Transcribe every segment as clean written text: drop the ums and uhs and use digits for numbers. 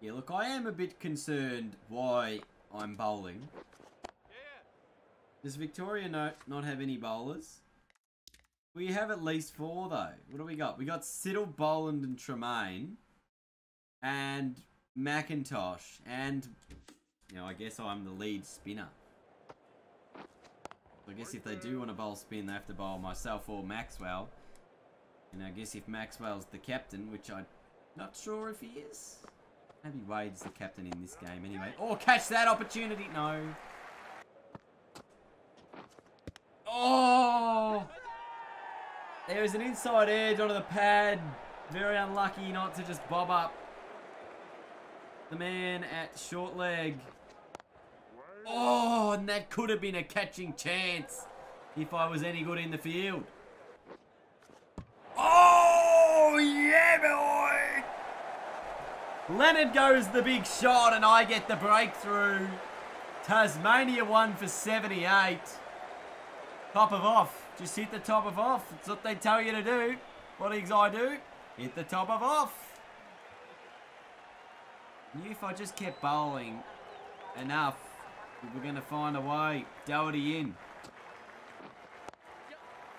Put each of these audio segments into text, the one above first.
Yeah, look, I am a bit concerned why I'm bowling. Yeah. Does Victoria not have any bowlers? We have at least four, though. What do we got? We got Siddle, Boland, and Tremaine. And McIntosh. And, you know, I guess I'm the lead spinner. I guess if they do want to bowl spin, they have to bowl myself or Maxwell. And I guess if Maxwell's the captain, which I'm not sure if he is. Maybe Wade's the captain in this game anyway. Oh, catch that opportunity. No. Oh! There is an inside edge onto the pad. Very unlucky not to just bob up the man at short leg. Oh, and that could have been a catching chance if I was any good in the field. Oh, yeah, boy! Leonard goes the big shot and I get the breakthrough. Tasmania won for 78. Top of off. Just hit the top of off. It's what they tell you to do. What did I do? Hit the top of off. Knew if I just kept bowling enough, we were going to find a way. Doherty in.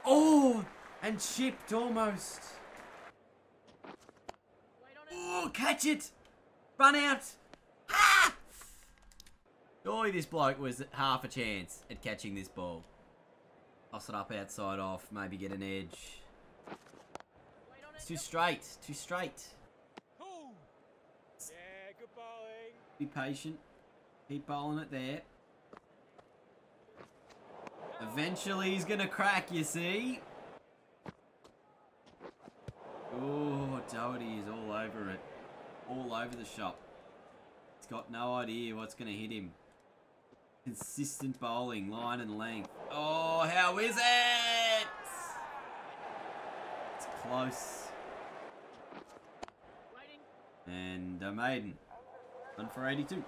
Oh! And chipped almost. Oh! Catch it! Run out! Ah! Surely this bloke was half a chance at catching this ball. Toss it up outside off, maybe get an edge. It's too straight, too straight. Yeah, good bowling. Be patient. Keep bowling it there. Eventually he's gonna crack, you see. Oh, Doherty is all over it. All over the shop. He's got no idea what's gonna hit him. Consistent bowling, line and length. Oh, how is it? It's close. And a maiden. 1 for 82.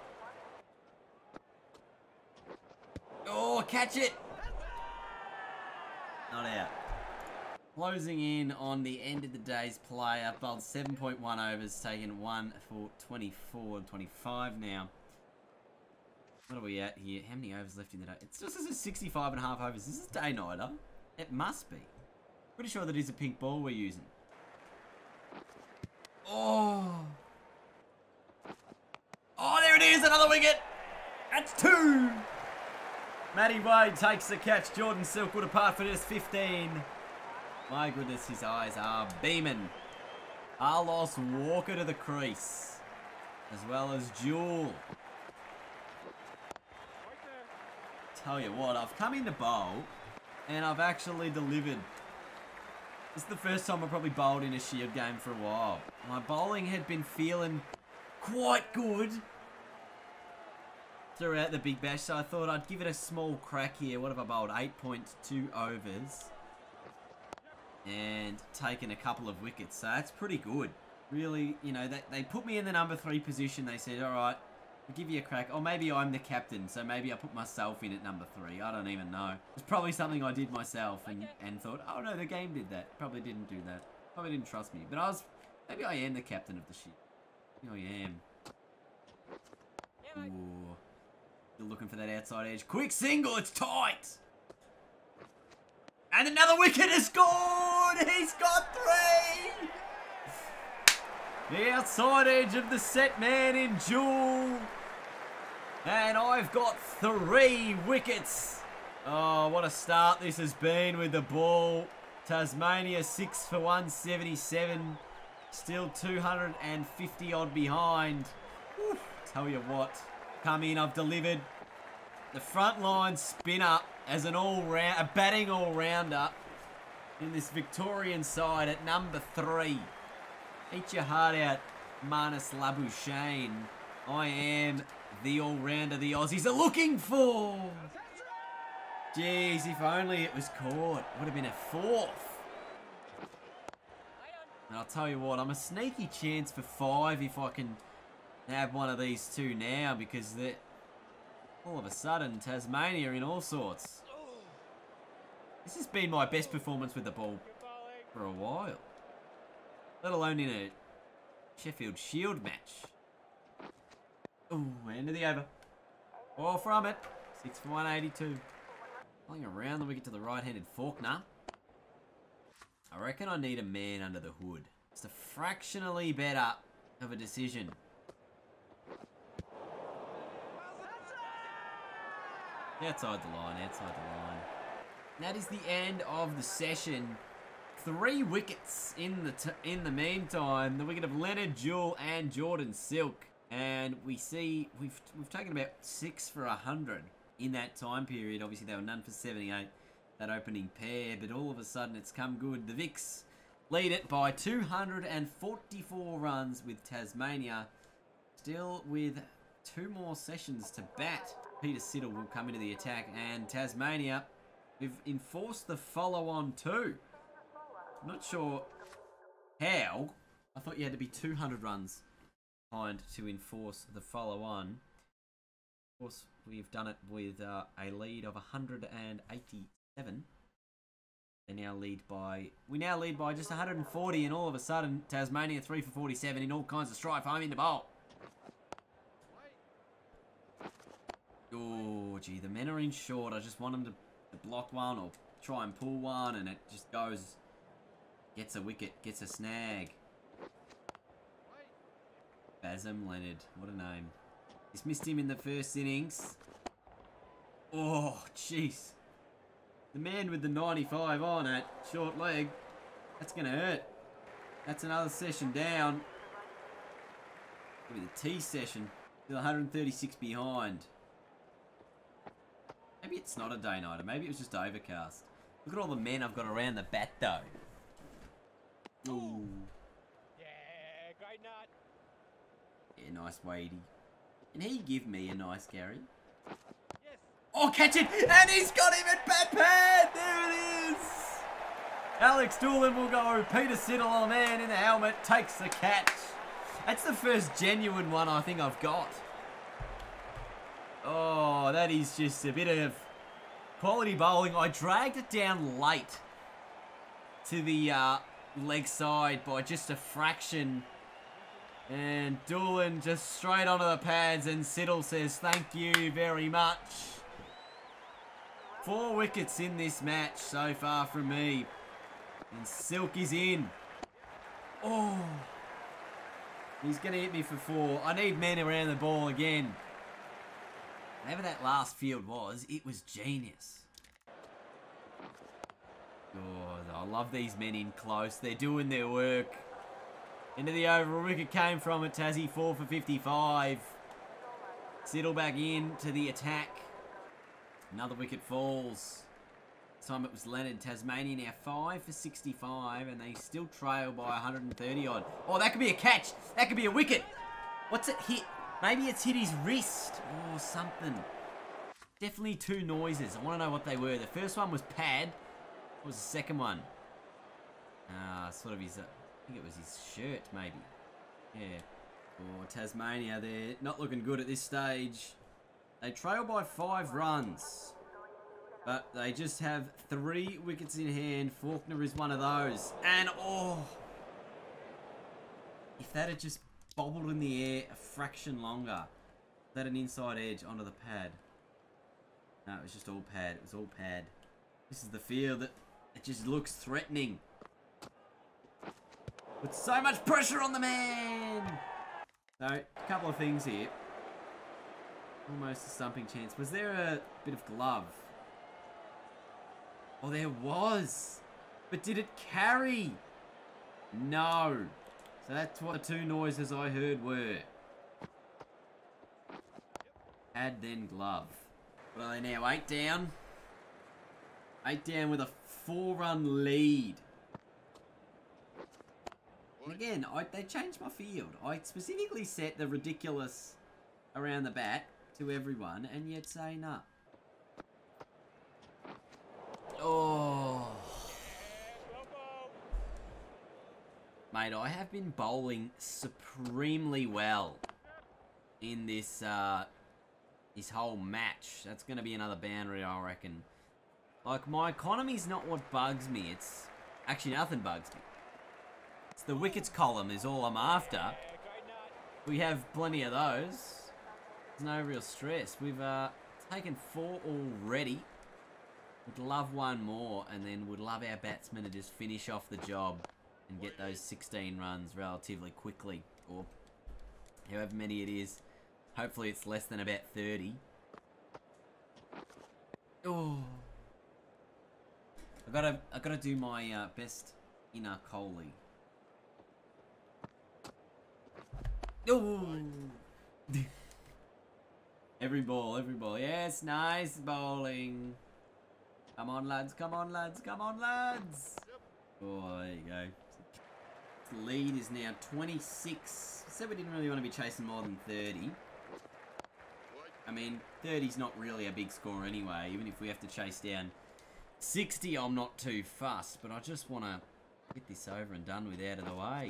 Oh, catch it! Not out. Closing in on the end of the day's play. I've bowled 7.1 overs, taken 1 for 24 and 25 now. What are we at here? How many overs left in the day? It's just, this is 65 and a half overs. This is day-nighter. It must be. Pretty sure that is a pink ball we're using. Oh! Oh, there it is! Another wicket! That's 2! Matty Wade takes the catch. Jordan Silkwood apart for just 15. My goodness, his eyes are beaming. Carlos Walker to the crease. As well as Jewel. Tell you what, I've come in to bowl and I've actually delivered. This is the first time I've probably bowled in a Shield game for a while. My bowling had been feeling quite good throughout the Big Bash, so I thought I'd give it a small crack here. What have I bowled? 8.2 overs and taken a couple of wickets, so that's pretty good. Really, you know, they put me in the number 3 position. They said, all right, I'll give you a crack. Or maybe I'm the captain, so maybe I put myself in at number 3. I don't even know. It's probably something I did myself and thought, oh no, the game did that. Probably didn't do that. Probably didn't trust me. But maybe I am the captain of the ship. Maybe I am. Ooh. Still looking for that outside edge. Quick single, it's tight! And another wicket is gone! He's got 3! The outside edge of the set man in Jewel. And I've got 3 wickets. Oh, what a start this has been with the ball. Tasmania 6 for 177. Still 250 odd behind. Oof. Tell you what. Come in, I've delivered. The front line spin up as an a batting all-rounder in this Victorian side at number 3. Eat your heart out, Marnus Labuschagne. I am the all-rounder the Aussies are looking for. Jeez, if only it was caught. Would have been a 4th. And I'll tell you what, I'm a sneaky chance for 5 if I can have one of these 2 now, because they're all of a sudden Tasmania in all sorts. This has been my best performance with the ball for a while. Let alone in a Sheffield Shield match. Ooh, end of the over. Or from it. 6 for 182. Pulling around, then we get to the right-handed Faulkner. I reckon I need a man under the hood. It's a fractionally better of a decision. Outside the line, outside the line. And that is the end of the session. 3 wickets in the meantime. The wicket of Leonard, Jewel and Jordan Silk. And we see we've taken about 6 for 100 in that time period. Obviously they were none for 78, that opening pair, but all of a sudden it's come good. The Vics lead it by 244 runs, with Tasmania still with 2 more sessions to bat. Peter Siddle will come into the attack, and Tasmania, we've enforced the follow-on too. I'm not sure how. I thought you had to be 200 runs behind to enforce the follow-on. Of course, we've done it with a lead of 187. They now lead by... We now lead by just 140, and all of a sudden, Tasmania 3 for 47 in all kinds of strife. Home into bowl. Oh, gee, the men are in short. I just want them to block one or try and pull one, and it just goes, gets a wicket, gets a snag. Basim Leonard, what a name. He's missed him in the first innings. Oh, jeez. The man with the 95 on at short leg, that's going to hurt. That's another session down. It'll be the T session. Still 136 behind. Maybe it's not a day-nighter. Maybe it was just overcast. Look at all the men I've got around the bat, though. Ooh. Yeah, great nut. Yeah, nice Wadey. Can he give me a nice carry? Yes. Oh, catch it! And he's got him at bat pad! There it is! Alex Doolan will go. Peter Siddle, a man in the helmet, takes the catch. That's the first genuine one I think I've got. Oh, that is just a bit of quality bowling. I dragged it down late to the leg side by just a fraction. And Doolan just straight onto the pads, and Siddle says, thank you very much. 4 wickets in this match so far from me. And Silk is in. Oh, he's going to hit me for 4. I need men around the ball again. Whatever that last field was, it was genius. Oh, I love these men in close. They're doing their work. Into the overall wicket came from it. Tassie 4 for 55. Siddle back in to the attack. Another wicket falls. This time it was Leonard. Tasmania now 5 for 65, and they still trail by 130 odd. Oh, that could be a catch. That could be a wicket. What's it hit? Maybe it's hit his wrist or something. Definitely 2 noises. I want to know what they were. The first one was pad. What was the second one? Sort of his... I think it was his shirt, maybe. Yeah. Oh, Tasmania, they're not looking good at this stage. They trail by 5 runs. But they just have 3 wickets in hand. Faulkner is one of those. And, oh... If that had just... bobbled in the air a fraction longer. Is that an inside edge onto the pad? No, it was just all pad. It was all pad. This is the field that it just looks threatening. With so much pressure on the man! So, a couple of things here. Almost a stumping chance. Was there a bit of glove? Oh, there was! But did it carry? No! So that's what the 2 noises I heard were. Pad then glove. What are they now? 8 down. 8 down with a 4-run lead. And again, they changed my field. I specifically set the ridiculous around the bat to everyone, and yet say no. Oh. Mate, I have been bowling supremely well in this this whole match. That's going to be another boundary, I reckon. Like, my economy's not what bugs me. It's... Actually, nothing bugs me. It's the wickets column is all I'm after. We have plenty of those. There's no real stress. We've taken four already. Would love one more, and then would love our batsmen to just finish off the job and get those 16 runs relatively quickly, or however many it is. Hopefully it's less than about 30. Oh, I gotta do my best inner Kohli. Oh, every ball. Yes, nice bowling. Come on, lads, come on, lads, come on, lads. Oh, there you go. The lead is now 26. So we didn't really want to be chasing more than 30. I mean, 30's not really a big score anyway. Even if we have to chase down 60, I'm not too fussed. But I just want to get this over and done with, out of the way.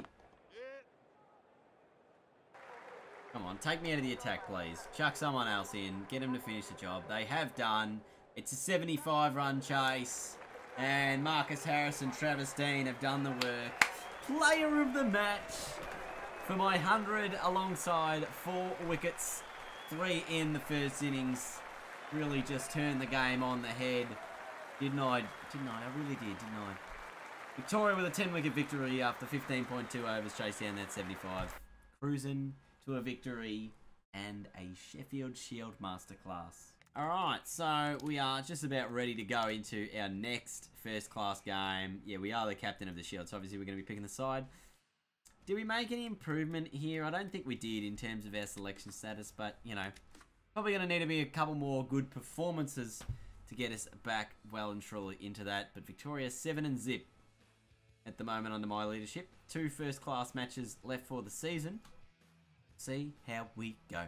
Come on, take me out of the attack, please. Chuck someone else in. Get them to finish the job. They have done. It's a 75-run chase. And Marcus Harris and Travis Dean have done the work. Player of the match for my 100 alongside 4 wickets. 3 in the first innings. Really just turned the game on the head. Didn't I? I really did, didn't I? Victoria with a 10-wicket victory after 15.2 overs. Chase down that 75. Cruising to a victory and a Sheffield Shield masterclass. Alright, so we are just about ready to go into our next first-class game. Yeah, we are the captain of the Shield, so obviously we're going to be picking the side. Did we make any improvement here? I don't think we did in terms of our selection status, but, you know, probably going to need to be a couple more good performances to get us back well and truly into that. But Victoria, 7 and zip at the moment under my leadership. 2 first-class matches left for the season. See how we go.